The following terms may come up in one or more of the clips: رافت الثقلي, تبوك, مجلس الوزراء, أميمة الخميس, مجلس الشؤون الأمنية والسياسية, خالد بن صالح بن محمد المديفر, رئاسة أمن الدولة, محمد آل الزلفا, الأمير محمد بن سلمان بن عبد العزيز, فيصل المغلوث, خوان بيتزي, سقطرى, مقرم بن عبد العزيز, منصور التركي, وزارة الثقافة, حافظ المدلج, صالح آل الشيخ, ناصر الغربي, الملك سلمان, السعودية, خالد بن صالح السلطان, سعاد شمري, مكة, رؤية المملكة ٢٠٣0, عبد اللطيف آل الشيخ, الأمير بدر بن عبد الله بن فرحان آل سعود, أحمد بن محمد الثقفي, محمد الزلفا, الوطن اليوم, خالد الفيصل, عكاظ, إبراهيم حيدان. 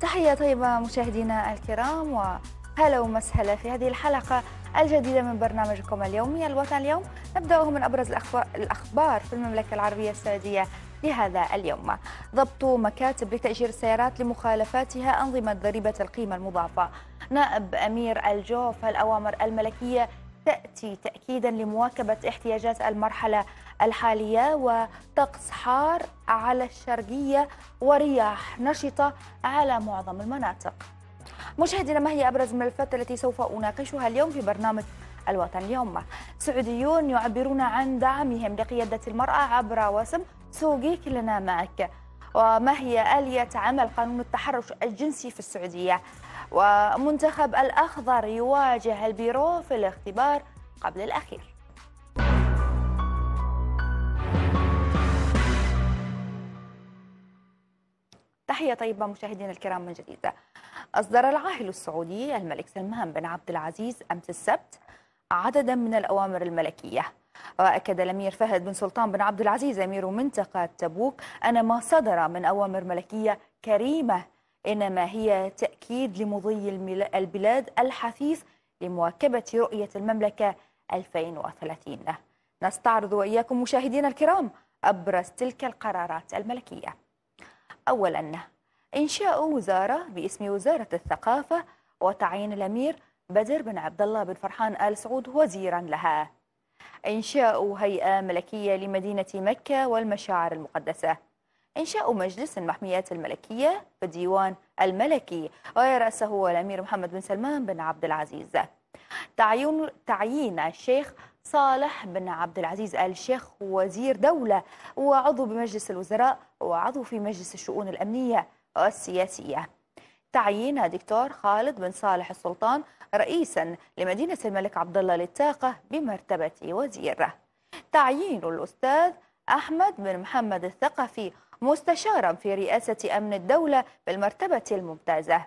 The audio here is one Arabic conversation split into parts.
تحية طيبة مشاهدينا الكرام، وهلا ومسهلا في هذه الحلقة الجديدة من برنامجكم اليومي الوطن اليوم. نبدأه من أبرز الأخبار في المملكة العربية السعودية لهذا اليوم. ضبط مكاتب لتأجير السيارات لمخالفاتها أنظمة ضريبة القيمة المضافة. نائب أمير الجوف: الأوامر الملكية تأتي تأكيدا لمواكبة احتياجات المرحلة الحالية وطقس حار على الشرقية ورياح نشطة على معظم المناطق. مشاهدينا، ما هي أبرز الملفات التي سوف أناقشها اليوم في برنامج الوطن اليوم؟ سعوديون يعبرون عن دعمهم لقيادة المرأة عبر وسم سوقي كلنا معك. وما هي آلية عمل قانون التحرش الجنسي في السعودية؟ ومنتخب الأخضر يواجه البيرو في الاختبار قبل الأخير. تحية طيبة مشاهدينا الكرام من جديد. أصدر العاهل السعودي الملك سلمان بن عبد العزيز أمس السبت عددا من الأوامر الملكية. وأكد الأمير خالد بن سلطان بن عبد العزيز أمير منطقة تبوك أن ما صدر من أوامر ملكية كريمة، إنما هي تأكيد لمضي البلاد الحثيث لمواكبة رؤية المملكة 2030. نستعرض وإياكم مشاهدينا الكرام أبرز تلك القرارات الملكية. أولا، إنشاء وزارة باسم وزارة الثقافة وتعيين الأمير بدر بن عبد الله بن فرحان آل سعود وزيرا لها. إنشاء هيئة ملكية لمدينة مكة والمشاعر المقدسة. إنشاء مجلس المحميات الملكية بالديوان الملكي ويرأسه الأمير محمد بن سلمان بن عبد العزيز. تعيين الشيخ صالح بن عبد العزيز آل الشيخ وزير دولة وعضو بمجلس الوزراء وعضو في مجلس الشؤون الأمنية والسياسية. تعيين الدكتور خالد بن صالح السلطان رئيسا لمدينة الملك عبد الله للطاقة بمرتبة وزير. تعيين الأستاذ أحمد بن محمد الثقفي مستشارا في رئاسة أمن الدولة بالمرتبة الممتازة.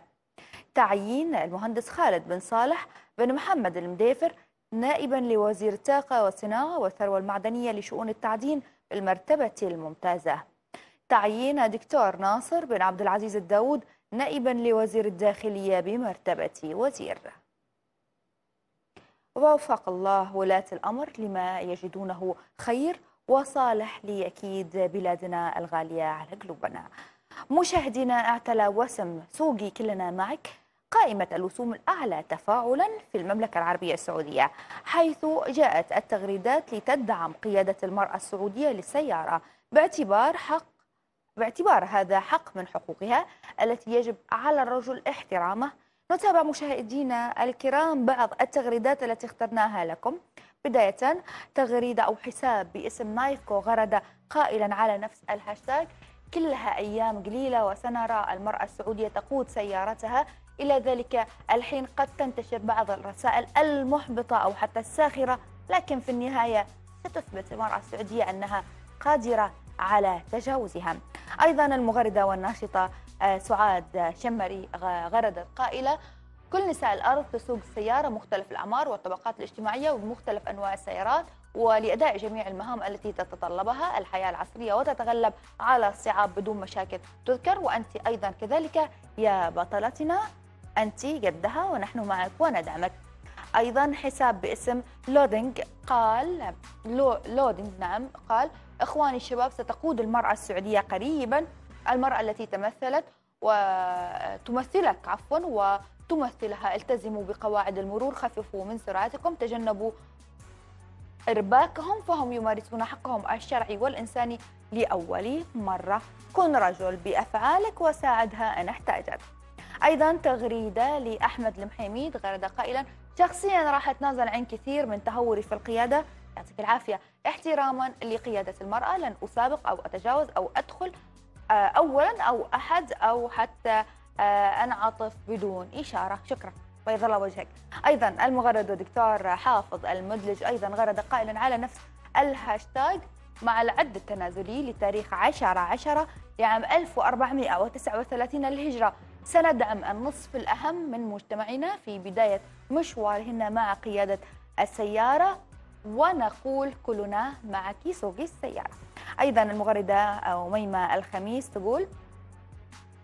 تعيين المهندس خالد بن صالح بن محمد المديفر نائبا لوزير الطاقة والصناعة والثروة المعدنية لشؤون التعدين بالمرتبة الممتازة. تعيين الدكتور ناصر بن عبدالعزيز الداود نائبا لوزير الداخلية بمرتبة وزير. ووفق الله ولاة الأمر لما يجدونه خير وصالح ليأكيد بلادنا الغالية على قلوبنا. مشاهدينا، اعتلى وسم سوقي كلنا معك قائمة الوسوم الأعلى تفاعلا في المملكة العربية السعودية، حيث جاءت التغريدات لتدعم قيادة المرأة السعودية للسيارة باعتبار هذا حق من حقوقها التي يجب على الرجل احترامه. نتابع مشاهدينا الكرام بعض التغريدات التي اخترناها لكم. بداية، تغريدة أو حساب باسم نايفكو غرد قائلا على نفس الهاشتاج: كلها أيام قليلة وسنرى المرأة السعودية تقود سيارتها. إلى ذلك الحين قد تنتشر بعض الرسائل المحبطة أو حتى الساخرة، لكن في النهاية ستثبت المرأة السعودية أنها قادرة على تجاوزها. أيضا المغردة والناشطة سعاد شمري غردت قائلة: كل نساء الأرض تسوق السيارة، مختلف الأعمار والطبقات الاجتماعية ومختلف أنواع السيارات، ولأداء جميع المهام التي تتطلبها الحياة العصرية وتتغلب على الصعاب بدون مشاكل. تذكر وأنت أيضا كذلك يا بطلتنا، أنت قدها ونحن معك وندعمك. أيضا حساب باسم لودينج قال قال: إخواني الشباب، ستقود المرأة السعودية قريبا. المرأة التي تمثلها التزموا بقواعد المرور، خففوا من سرعتكم، تجنبوا إرباكهم، فهم يمارسون حقهم الشرعي والإنساني لأول مرة. كن رجل بأفعالك وساعدها أن احتاجت. أيضا تغريدة لأحمد المحيميد غرد قائلا: شخصيا راح أتنازل عن كثير من تهوري في القيادة، يعطيك العافية، احتراما لقيادة المرأة لن أسابق أو أتجاوز أو أدخل أولا أو أحد أو حتى أنعطف بدون إشارة، شكرا بيض الله وجهك. أيضا المغرد دكتور حافظ المدلج أيضا غرد قائلا على نفس الهاشتاج: مع العد التنازلي لتاريخ 10/10 لعام 1439 للهجرة، سندعم النصف الأهم من مجتمعنا في بداية مشوارهن مع قيادة السيارة، ونقول كلنا معك سوقي السيارة. أيضا المغردة أميمة الخميس تقول: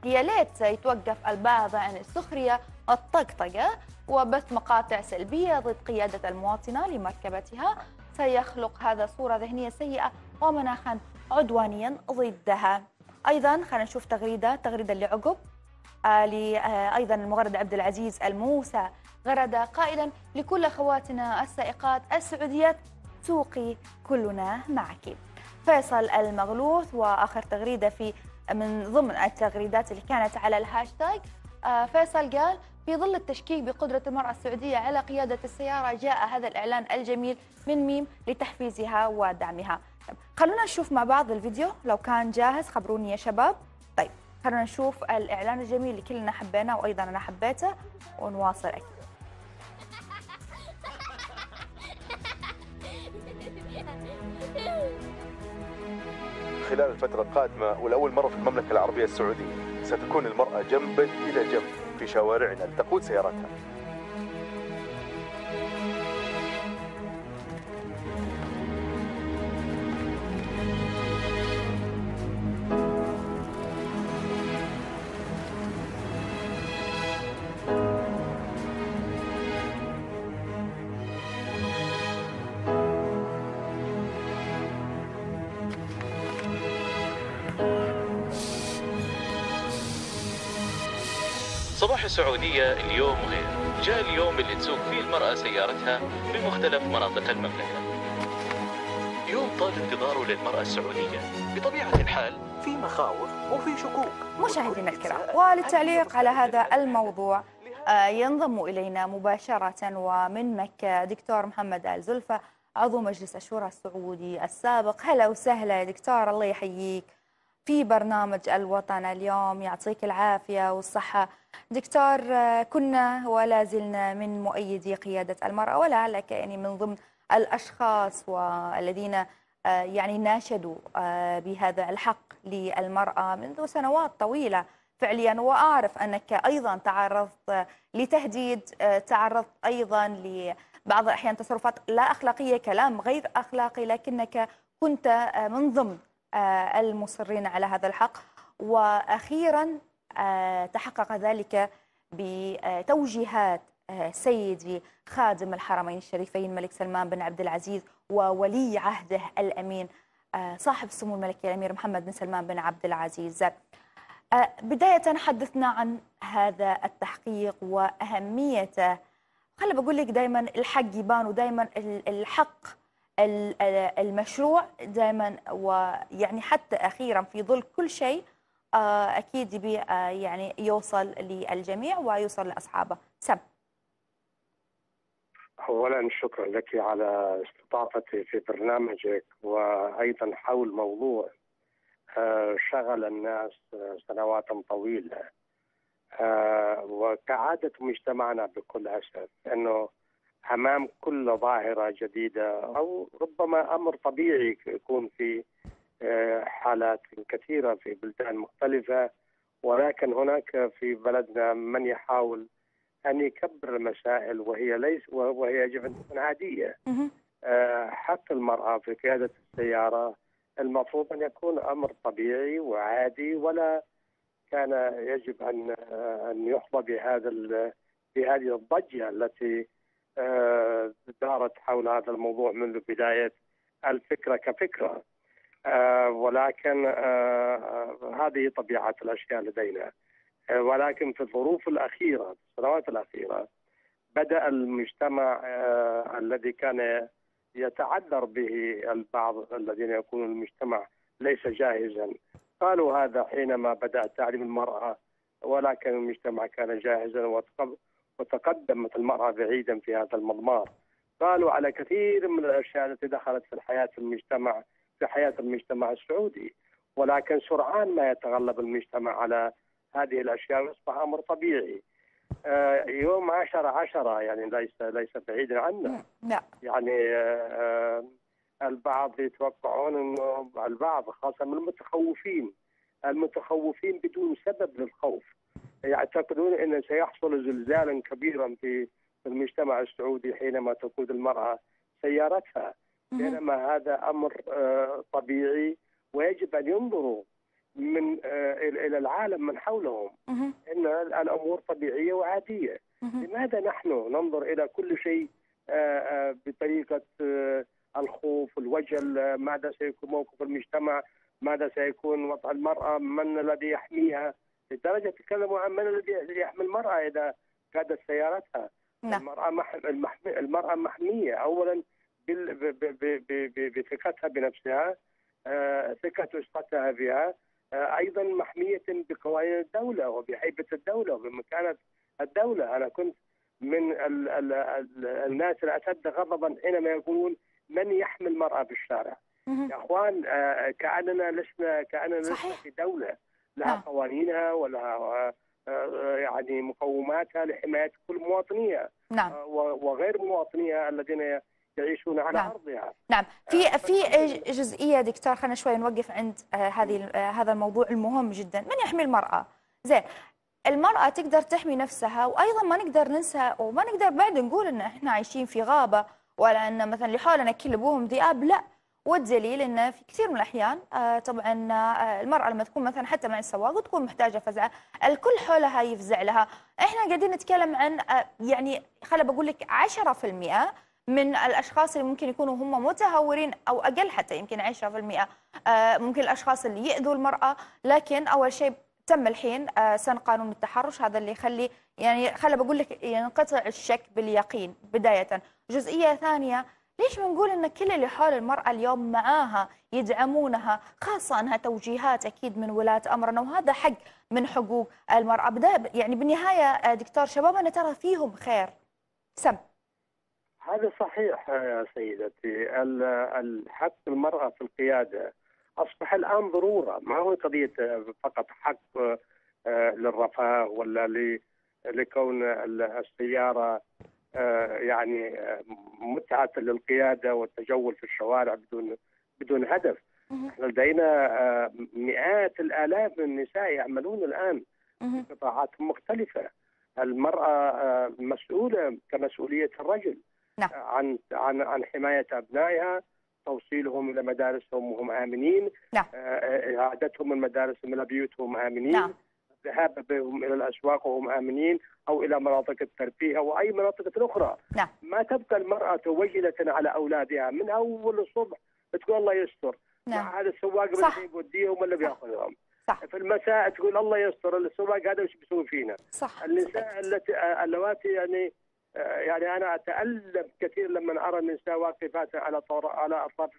يا ليت يتوقف البعض عن السخرية الطقطقة وبث مقاطع سلبية ضد قيادة المواطنة لمركبتها، سيخلق هذا صورة ذهنية سيئة ومناخا عدوانيا ضدها. أيضا خلينا نشوف تغريدة اللي عقب أيضا المغرد عبد العزيز الموسى غرد قائلا: لكل أخواتنا السائقات السعوديات سوقي كلنا معك. فيصل المغلوث وآخر تغريدة من ضمن التغريدات اللي كانت على الهاشتاج، فيصل قال: في ظل التشكيك بقدرة المرأة السعودية على قيادة السيارة جاء هذا الإعلان الجميل من ميم لتحفيزها ودعمها. خلونا نشوف مع بعض الفيديو لو كان جاهز، خبروني يا شباب. طيب خلونا نشوف الإعلان الجميل اللي كلنا حبيناه وأيضا أنا حبيته ونواصل. أكيد خلال الفترة القادمة ولأول مرة في المملكة العربية السعودية ستكون المرأة جنبا إلى جنب في شوارعنا لتقود سياراتها. صباح السعودية اليوم غير، جاء اليوم اللي تسوق فيه المرأة سيارتها بمختلف مناطق المملكة. يوم طال انتظاره للمرأة السعودية، بطبيعة الحال في مخاوف وفي شكوك. مشاهدينا الكرام، وللتعليق على هذا الموضوع ينضم إلينا مباشرة ومن مكة دكتور محمد الزلفا عضو مجلس الشورى السعودي السابق. هلا وسهلا يا دكتور، الله يحييك في برنامج الوطن اليوم، يعطيك العافية والصحة. دكتور، كنا ولا زلنا من مؤيدي قيادة المرأة، ولعلك يعني من ضمن الأشخاص والذين يعني ناشدوا بهذا الحق للمرأة منذ سنوات طويلة فعليا، وأعرف أنك أيضا تعرضت لتهديد، تعرضت أيضا لبعض الأحيان تصرفات لا أخلاقية، كلام غير أخلاقي، لكنك كنت من ضمن المصرين على هذا الحق، وأخيرا تحقق ذلك بتوجيهات سيدي خادم الحرمين الشريفين الملك سلمان بن عبد العزيز وولي عهده الأمين صاحب السمو الملكي الأمير محمد بن سلمان بن عبد العزيز. بداية حدثنا عن هذا التحقيق وأهميته. خليني بقول لك دائما الحق يبان، ودائما الحق المشروع دائما، ويعني حتى أخيرا في ظل كل شيء أكيد يبي يعني يوصل للجميع ويوصل لأصحابه. سب أولا شكرا لك على استضافتي في برنامجك، وأيضا حول موضوع شغل الناس سنوات طويلة، وكعادة مجتمعنا بكل أسف أنه أمام كل ظاهرة جديدة أو ربما أمر طبيعي يكون في حالات كثيرة في بلدان مختلفة، ولكن هناك في بلدنا من يحاول أن يكبر المسائل وهي يجب أن تكون عادية. حتى المرأة في قيادة السيارة المفروض أن يكون أمر طبيعي وعادي، ولا كان يجب أن يحظى بهذه الضجة التي دارت حول هذا الموضوع منذ بداية الفكرة كفكرة. ولكن هذه طبيعة الأشياء لدينا. ولكن في الظروف الأخيرة، في السنوات الأخيرة، بدأ المجتمع الذي كان يتعذر به البعض الذين يكون المجتمع ليس جاهزا، قالوا هذا حينما بدأ تعليم المرأة، ولكن المجتمع كان جاهزا وتقدمت المرأة بعيدا في هذا المضمار. قالوا على كثير من الأشياء التي دخلت في الحياة المجتمع، في حياة المجتمع السعودي، ولكن سرعان ما يتغلب المجتمع على هذه الأشياء ويصبح أمر طبيعي. يوم 10/10 يعني ليس بعيدا عنا. يعني البعض يتوقعون أنه البعض خاصة من المتخوفين بدون سبب للخوف يعتقدون أن سيحصل زلزالا كبيرا في المجتمع السعودي حينما تقود المرأة سيارتها، بينما هذا أمر طبيعي، ويجب أن ينظروا من إلى العالم من حولهم أن الأمور طبيعية وعادية. لماذا نحن ننظر إلى كل شيء بطريقة الخوف والوجل؟ ماذا سيكون موقف المجتمع؟ ماذا سيكون وضع المرأة؟ من الذي يحميها؟ لدرجة تكلموا عن من الذي يحمي المرأة إذا قادت سيارتها. المرأة محمية أولا بثقتها بنفسها، ثقة وثقتها بها، أيضا محمية بقوانين الدولة وبهيبة الدولة وبمكانة الدولة. أنا كنت من الناس اللي أشد غضبا حينما يقولون من يحمي المرأة بالشارع. يا أخوان، كأننا لسنا في دولة لها قوانينها ولها يعني مقوماتها لحماية كل مواطنيها وغير مواطنيها الذين يعيشون على أرضها. نعم، في جزئية دكتور، خلينا شوي نوقف عند هذا الموضوع المهم جدا، من يحمي المرأة؟ زين، المرأة تقدر تحمي نفسها، وأيضا ما نقدر ننسى وما نقدر بعد نقول إن إحنا عايشين في غابة ولا إن مثلا اللي حولنا كل أبوهم ذئاب، لا. والدليل إن في كثير من الأحيان طبعا المرأة لما تكون مثلا حتى مع السواق تكون محتاجة فزعة، الكل حولها يفزع لها. إحنا قاعدين نتكلم عن يعني خليني بقول لك 10% من الأشخاص اللي ممكن يكونوا هم متهورين، أو أقل حتى، يمكن 10%. ممكن الأشخاص اللي يأذوا المرأة، لكن أول شيء تم الحين سن قانون التحرش، هذا اللي يخلي يعني خليني بقول لك ينقطع الشك باليقين بداية. جزئية ثانية، ليش بنقول ان كل اللي حول المرأة اليوم معاها يدعمونها، خاصة انها توجيهات اكيد من ولاة امرنا، وهذا حق من حقوق المرأة. يعني بالنهاية دكتور، شبابنا ترى فيهم خير. هذا صحيح يا سيدتي، حق المرأة في القيادة اصبح الان ضرورة، ما هو قضية فقط حق للرفاه ولا لكون السيارة يعني متعة للقيادة والتجول في الشوارع بدون هدف. لدينا مئات الآلاف من النساء يعملون الآن في قطاعات مختلفة. المرأة مسؤولة كمسؤولية الرجل عن عن عن حماية أبنائها، توصيلهم إلى مدارسهم وهم آمنين، إعادتهم من مدارسهم إلى بيوتهم آمنين، الذهاب بهم إلى الأسواق وهم آمنين أو إلى مناطق الترفيه وأي مناطق أخرى. ما تبقى المرأة وجلة على أولادها من أول الصبح، تقول الله يستر، مع هذا السواق اللي بيوديهم ولا بياخذهم، في المساء تقول الله يستر السواق هذا وش بيسوي فينا. النساء اللواتي يعني أنا أتألم كثير لما أرى النساء واقفات على أطراف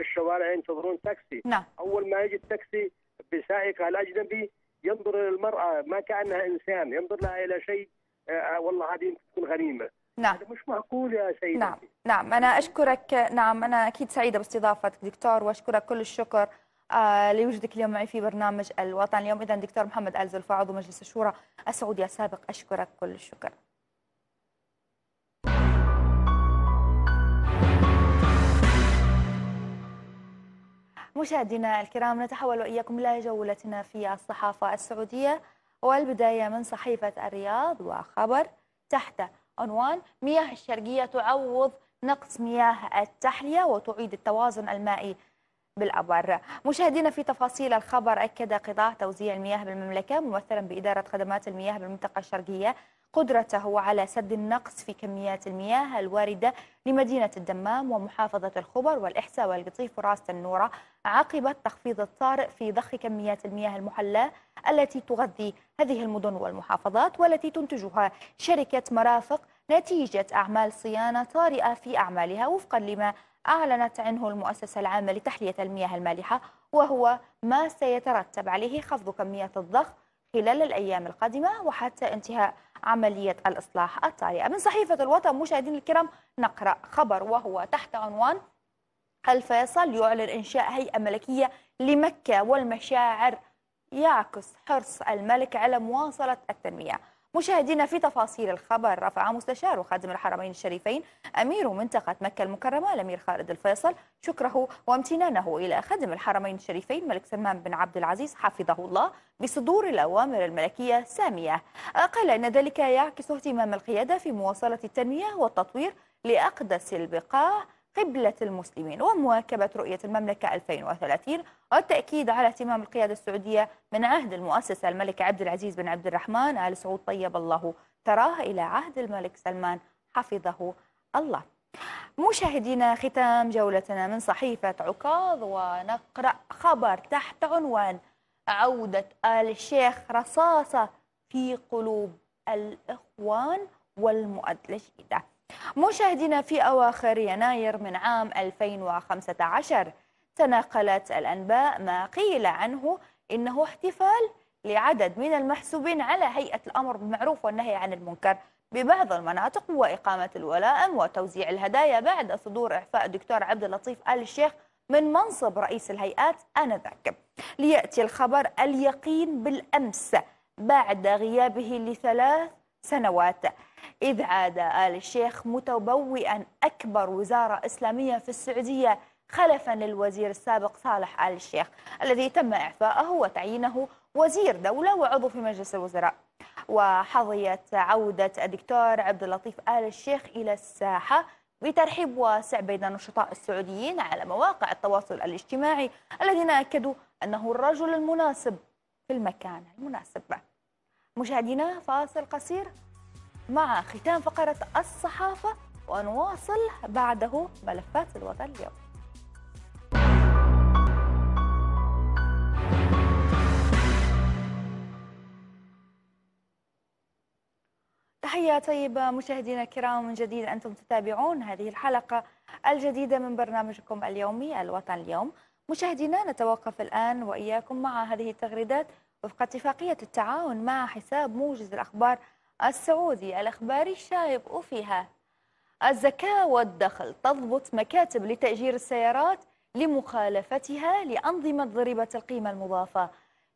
الشوارع ينتظرون تاكسي. أول ما يجي التاكسي بسائقها الأجنبي ينظر إلى المرأة ما كأنها إنسان، ينظر لها إلى شيء والله هذه تكون غريمة. هذا مش معقول يا سيدتي. نعم أنا أشكرك. أنا أكيد سعيدة باستضافتك دكتور، وأشكرك كل الشكر لوجودك اليوم معي في برنامج الوطن اليوم. إذا دكتور محمد آل الزلفا عضو مجلس الشورى السعودي السابق، أشكرك كل الشكر. مشاهدينا الكرام، نتحول وإياكم لجولتنا في الصحافة السعودية، والبداية من صحيفة الرياض وخبر تحت عنوان مياه الشرقية تعوض نقص مياه التحلية وتعيد التوازن المائي بالأبار. مشاهدينا في تفاصيل الخبر، أكد قطاع توزيع المياه بالمملكة ممثلا بإدارة خدمات المياه بالمنطقة الشرقية قدرته على سد النقص في كميات المياه الواردة لمدينة الدمام ومحافظة الخبر والإحساء والقطيف وراس النورة، عقب التخفيض الطارئ في ضخ كميات المياه المحلاة التي تغذي هذه المدن والمحافظات، والتي تنتجها شركة مرافق نتيجة أعمال صيانة طارئة في أعمالها، وفقا لما أعلنت عنه المؤسسة العامة لتحلية المياه المالحة، وهو ما سيترتب عليه خفض كمية الضخ خلال الأيام القادمة وحتى انتهاء عملية الإصلاح الطارئة. من صحيفة الوطن مشاهدين الكرام نقرأ خبر وهو تحت عنوان الفيصل يعلن إنشاء هيئة ملكية لمكة والمشاعر، يعكس حرص الملك على مواصلة التنمية. مشاهدينا في تفاصيل الخبر، رفع مستشار وخادم الحرمين الشريفين أمير منطقة مكة المكرمة الأمير خالد الفيصل شكره وامتنانه إلى خادم الحرمين الشريفين ملك سلمان بن عبد العزيز حفظه الله بصدور الأوامر الملكية السامية. قال إن ذلك يعكس اهتمام القيادة في مواصلة التنمية والتطوير لأقدس البقاع قبلة المسلمين ومواكبة رؤية المملكة 2030 والتأكيد على اهتمام القيادة السعودية من عهد المؤسسة الملك عبد العزيز بن عبد الرحمن آل سعود طيب الله ثراه إلى عهد الملك سلمان حفظه الله. مشاهدينا، ختام جولتنا من صحيفة عكاظ ونقرأ خبر تحت عنوان عودة آل الشيخ رصاصة في قلوب الإخوان والمؤد الجديدة. مشاهدينا، في أواخر يناير من عام 2015 تناقلت الأنباء ما قيل عنه إنه احتفال لعدد من المحسوبين على هيئة الأمر بالمعروف والنهي عن المنكر ببعض المناطق وإقامة الولائم وتوزيع الهدايا بعد صدور إعفاء الدكتور عبد اللطيف آل الشيخ من منصب رئيس الهيئات آنذاك. ليأتي الخبر اليقين بالأمس بعد غيابه ل3 سنوات، إذ عاد آل الشيخ متبوئا أكبر وزارة إسلامية في السعودية خلفا للوزير السابق صالح آل الشيخ الذي تم إعفاءه وتعيينه وزير دولة وعضو في مجلس الوزراء. وحظيت عودة الدكتور عبد اللطيف آل الشيخ إلى الساحة بترحيب واسع بين النشطاء السعوديين على مواقع التواصل الاجتماعي الذين أكدوا أنه الرجل المناسب في المكان المناسب. مشاهدينا، فاصل قصير مع ختام فقرة الصحافة ونواصل بعده ملفات الوطن اليوم. تحية طيبة مشاهدينا الكرام، من جديد أنتم تتابعون هذه الحلقة الجديدة من برنامجكم اليومي الوطن اليوم. مشاهدينا، نتوقف الآن وإياكم مع هذه التغريدات وفق اتفاقية التعاون مع حساب موجز الأخبار السعودي الأخباري الشايب، وفيها الزكاة والدخل تضبط مكاتب لتأجير السيارات لمخالفتها لأنظمة ضريبة القيمة المضافة.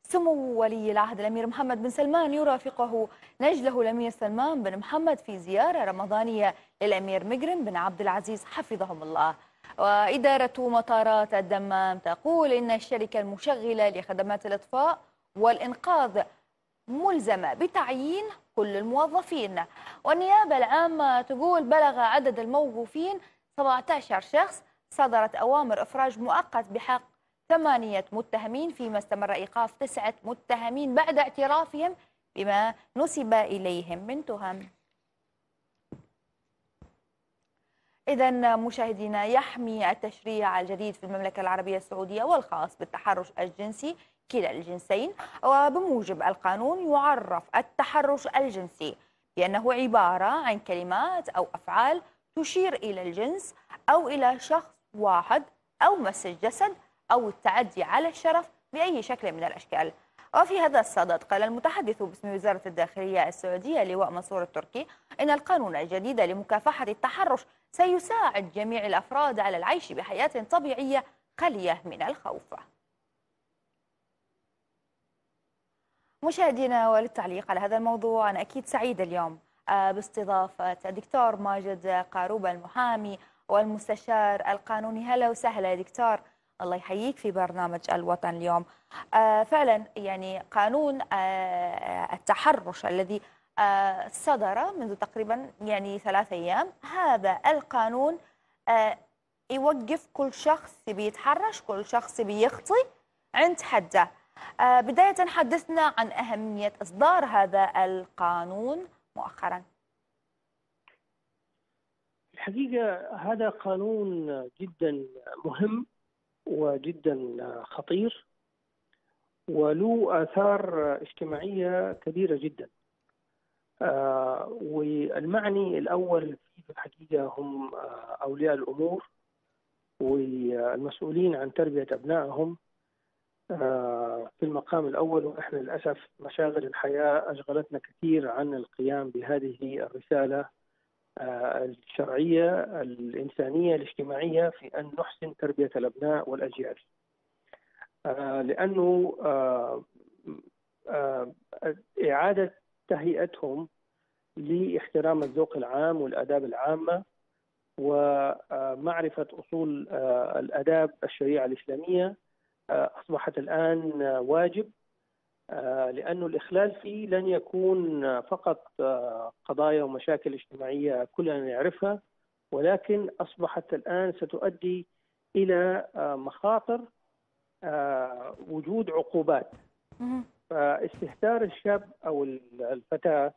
سمو ولي العهد الأمير محمد بن سلمان يرافقه نجله الأمير سلمان بن محمد في زيارة رمضانية للأمير مقرم بن عبد العزيز حفظهم الله. وإدارة مطارات الدمام تقول إن الشركة المشغلة لخدمات الإطفاء والإنقاذ ملزمة بتعيين كل الموظفين. والنيابة العامة تقول بلغ عدد الموظوفين 17 شخص، صدرت أوامر إفراج مؤقت بحق 8 متهمين، فيما استمر إيقاف 9 متهمين بعد اعترافهم بما نسب إليهم من تهم. إذن مشاهدينا، يحمي التشريع الجديد في المملكة العربية السعودية والخاص بالتحرش الجنسي كلا الجنسين، وبموجب القانون يعرف التحرش الجنسي بأنه عبارة عن كلمات أو أفعال تشير إلى الجنس أو إلى شخص واحد أو مس الجسد أو التعدي على الشرف بأي شكل من الأشكال. وفي هذا الصدد قال المتحدث باسم وزارة الداخلية السعودية لواء منصور التركي إن القانون الجديد لمكافحة التحرش سيساعد جميع الأفراد على العيش بحياة طبيعية خالية من الخوف. مشاهدينا، وللتعليق على هذا الموضوع أنا أكيد سعيدة اليوم باستضافة الدكتور ماجد قاروبة المحامي والمستشار القانوني. هلا وسهلا يا دكتور، الله يحييك في برنامج الوطن اليوم. فعلا يعني قانون التحرش الذي صدر منذ تقريبا يعني 3 أيام، هذا القانون يوقف كل شخص بيتحرش، كل شخص بيخطي عند حده. بداية حدثنا عن أهمية إصدار هذا القانون مؤخرا. الحقيقة هذا قانون جدا مهم وجدا خطير وله آثار اجتماعية كبيرة جدا، والمعني الأول في الحقيقة هم أولياء الأمور والمسؤولين عن تربية أبنائهم في المقام الأول. ونحن للأسف مشاغل الحياة أشغلتنا كثير عن القيام بهذه الرسالة الشرعية الإنسانية الاجتماعية في أن نحسن تربية الأبناء والأجيال، لأنه إعادة تهيئتهم لاحترام الذوق العام والآداب العامة ومعرفة أصول الآداب الشريعة الإسلامية أصبحت الآن واجب، لأن الإخلال فيه لن يكون فقط قضايا ومشاكل اجتماعية كلنا نعرفها، ولكن أصبحت الآن ستؤدي إلى مخاطر وجود عقوبات. فاستهتار الشاب أو الفتاة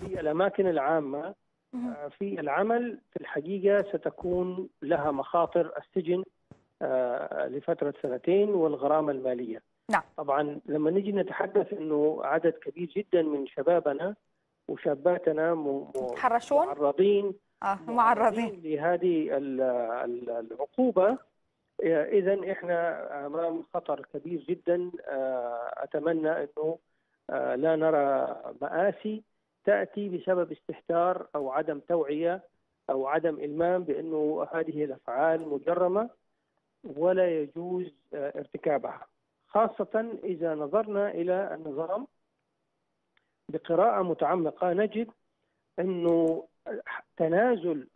في الأماكن العامة في العمل في الحقيقة ستكون لها مخاطر السجن لفترة 2 والغرامة المالية. نعم. طبعا لما نجي نتحدث أنه عدد كبير جدا من شبابنا وشاباتنا معرضين لهذه العقوبة، إذا إحنا أمام خطر كبير جدا. أتمنى أنه لا نرى مآسي تأتي بسبب استهتار أو عدم توعية أو عدم إلمام بأنه هذه الأفعال مجرمة ولا يجوز ارتكابها، خاصة إذا نظرنا إلى النظام بقراءة متعمقة نجد أنه تنازل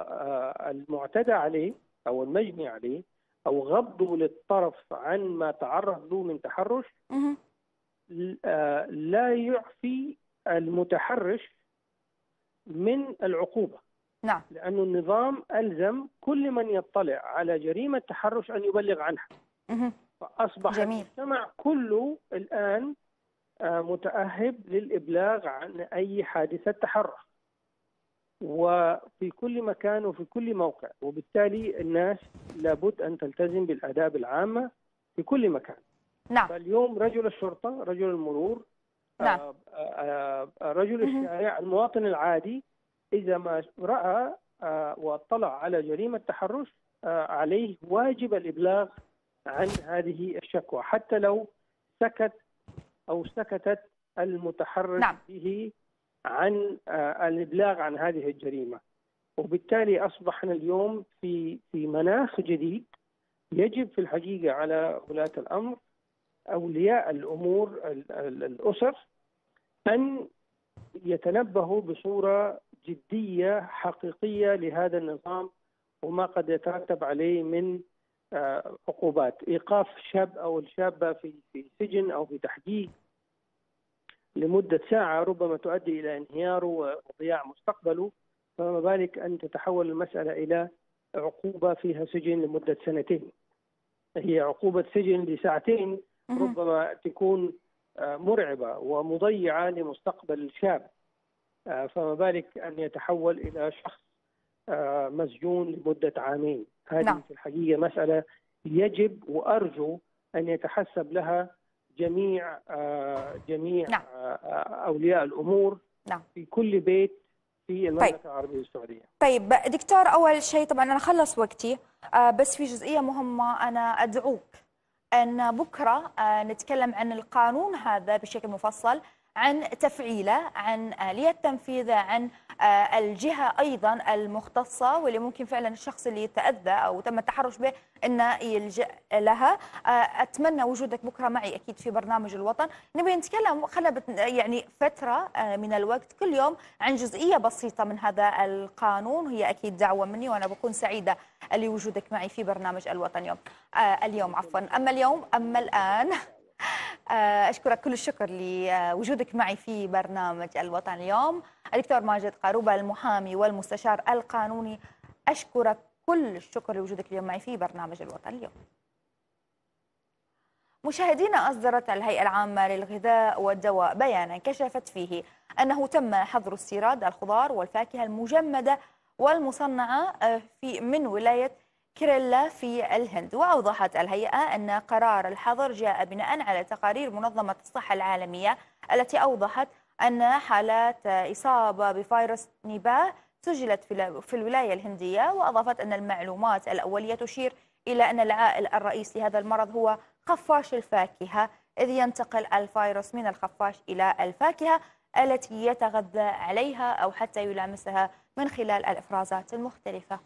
المعتدى عليه أو المجني عليه أو غضه للطرف عن ما تعرض له من تحرش لا يعفي المتحرش من العقوبة. نعم. لأن النظام ألزم كل من يطلع على جريمة تحرش أن يبلغ عنها. فأصبح المجتمع كله الآن متأهب للإبلاغ عن أي حادثة تحرش، وفي كل مكان وفي كل موقع، وبالتالي الناس لابد أن تلتزم بالآداب العامة في كل مكان. نعم. فاليوم رجل الشرطة، رجل المرور، نعم، رجل الشارع، المواطن العادي إذا ما رأى واطلع على جريمة تحرش عليه واجب الإبلاغ عن هذه الشكوى حتى لو سكت أو سكتت المتحرش نعم. به عن الإبلاغ عن هذه الجريمة. وبالتالي أصبحنا اليوم في مناخ جديد يجب في الحقيقة على ولاة الأمر أولياء الأمور الأسر أن يتنبهوا بصورة جدية حقيقية لهذا النظام وما قد يترتب عليه من عقوبات. إيقاف الشاب أو الشابة في سجن أو في تحقيق لمدة ساعة ربما تؤدي إلى انهياره وضياع مستقبله، فما بالك أن تتحول المسألة إلى عقوبة فيها سجن لمدة 2 سنين. هي عقوبة سجن ل2 ساعة ربما تكون مرعبة ومضيعة لمستقبل الشاب، فما بالك أن يتحول إلى شخص مسجون لمدة 2 عام. هذه نعم. في الحقيقة مسألة يجب وأرجو أن يتحسب لها جميع نعم. أولياء الأمور نعم. في كل بيت في المملكة العربية السعودية. طيب دكتور، أول شيء طبعا أنا خلص وقتي، بس في جزئية مهمة أنا أدعوك أن بكرة نتكلم عن القانون هذا بشكل مفصل، عن تفعيله، عن آلية تنفيذه، عن الجهة أيضا المختصة واللي ممكن فعلا الشخص اللي تأذى أو تم التحرش به أنه يلجأ لها. أتمنى وجودك بكرة معي أكيد في برنامج الوطن. نبي نتكلم يعني فترة من الوقت كل يوم عن جزئية بسيطة من هذا القانون، هي أكيد دعوة مني وأنا بكون سعيدة لوجودك معي في برنامج الوطن اليوم. أما الآن أشكرك كل الشكر لوجودك معي في برنامج الوطن اليوم. الدكتور ماجد قاروبة المحامي والمستشار القانوني، أشكرك كل الشكر لوجودك اليوم معي في برنامج الوطن اليوم. مشاهدينا، أصدرت الهيئة العامة للغذاء والدواء بيانا كشفت فيه أنه تم حظر استيراد الخضار والفاكهة المجمدة والمصنعة من ولاية كيرلا في الهند. وأوضحت الهيئة أن قرار الحظر جاء بناء على تقارير منظمة الصحة العالمية التي أوضحت أن حالات إصابة بفيروس نيباه سجلت في الولاية الهندية، وأضافت أن المعلومات الأولية تشير إلى أن العائل الرئيس لهذا المرض هو خفاش الفاكهة، إذ ينتقل الفيروس من الخفاش إلى الفاكهة التي يتغذى عليها أو حتى يلامسها من خلال الإفرازات المختلفة.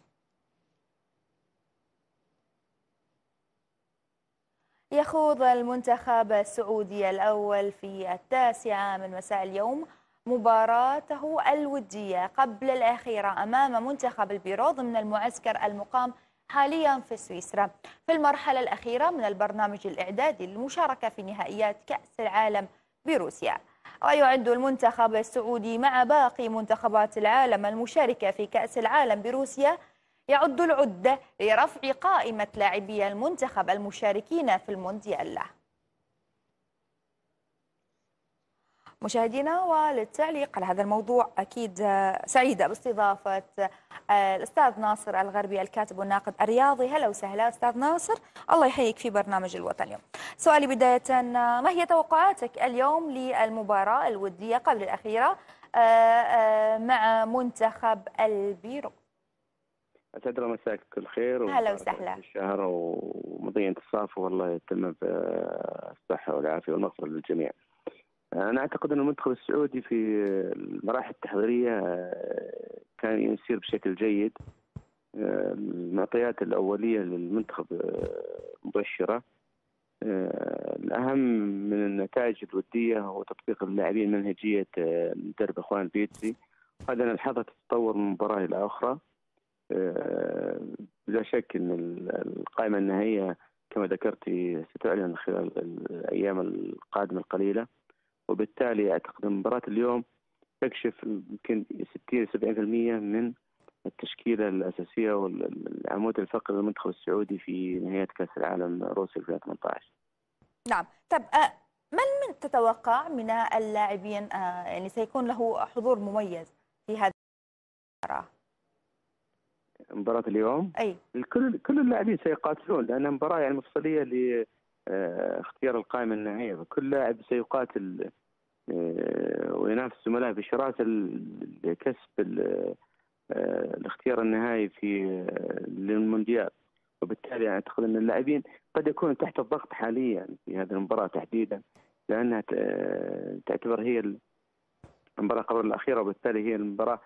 يخوض المنتخب السعودي الأول في 9 مساء اليوم مباراته الودية قبل الأخيرة أمام منتخب البيرو ضمن المعسكر المقام حاليا في سويسرا في المرحلة الأخيرة من البرنامج الإعدادي للمشاركة في نهائيات كأس العالم بروسيا. ويعد المنتخب السعودي مع باقي منتخبات العالم المشاركة في كأس العالم بروسيا يعد العدة لرفع قائمة لاعبي المنتخب المشاركين في المونديال. مشاهدينا، وللتعليق على هذا الموضوع أكيد سعيدة باستضافة الأستاذ ناصر الغربي الكاتب والناقد الرياضي. هلا وسهلا أستاذ ناصر، الله يحييك في برنامج الوطن اليوم. سؤالي بداية، ما هي توقعاتك اليوم للمباراة الودية قبل الأخيرة مع منتخب البيرو؟ أسعد الله مساك بكل خير. هلا وسهلا. الشهر ومضي الصاف، والله يتم بالصحة والعافية والمغفرة للجميع. أنا أعتقد أن المنتخب السعودي في المراحل التحضيرية كان يسير بشكل جيد. المعطيات الأولية للمنتخب مبشرة. الأهم من النتائج الودية هو تطبيق اللاعبين منهجية مدرب خوان بيتزي. هذا نلحظه تتطور من مباراة إلى أخرى. بلا شك أن القائمة النهائية كما ذكرت ستعلن خلال الأيام القادمة القليلة، وبالتالي أعتقد مباراة اليوم تكشف يمكن 60-70% من التشكيلة الأساسية والعمود الفقري للمنتخب السعودي في نهاية كأس العالم روسيا 2018. نعم، طب من تتوقع من اللاعبين يعني سيكون له حضور مميز في هذه المباراة؟ مباراة اليوم؟ أي كل اللاعبين سيقاتلون، لأنها مباراة يعني مفصلية لاختيار القائمة النهائية، فكل لاعب سيقاتل وينافس زملائه بشراسة لكسب الاختيار النهائي في للمونديال. وبالتالي اعتقد ان اللاعبين قد يكونوا تحت الضغط حاليا في هذه المباراه تحديدا، لانها تعتبر هي المباراه قبل الاخيره، وبالتالي هي المباراه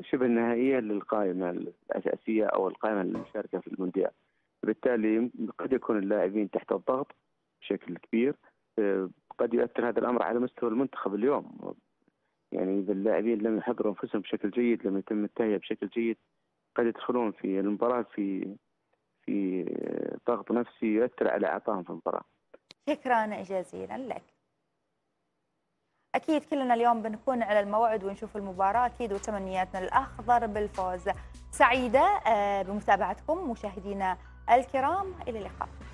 شبه النهائيه للقائمه الاساسيه او القائمه المشاركه في المونديال. وبالتالي قد يكون اللاعبين تحت الضغط بشكل كبير. قد يؤثر هذا الامر على مستوى المنتخب اليوم. يعني إذا اللاعبين لم يحضروا أنفسهم بشكل جيد، لم يتم التهيئة بشكل جيد، قد يدخلون في المباراة في ضغط نفسي يؤثر على أعطائهم في المباراة. شكرا جزيلا لك. أكيد كلنا اليوم بنكون على الموعد ونشوف المباراة أكيد، وتمنياتنا الأخضر بالفوز. سعيدة بمتابعتكم مشاهدينا الكرام، إلى اللقاء.